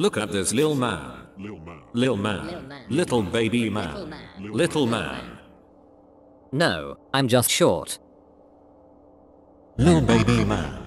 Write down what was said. Look at this lil man. Lil man. Little baby man. Little man. No, I'm just short. Lil baby man.